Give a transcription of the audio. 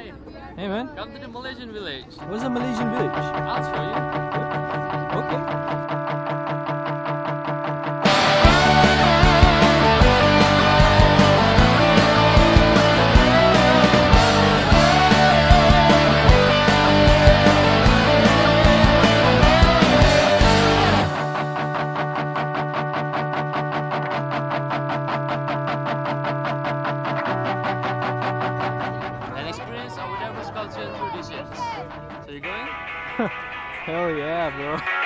Hey. Hey man. Come to the Malaysian village. Where's the Malaysian village? I'll show you. Okay. Traditions. So you going? Hell yeah, bro.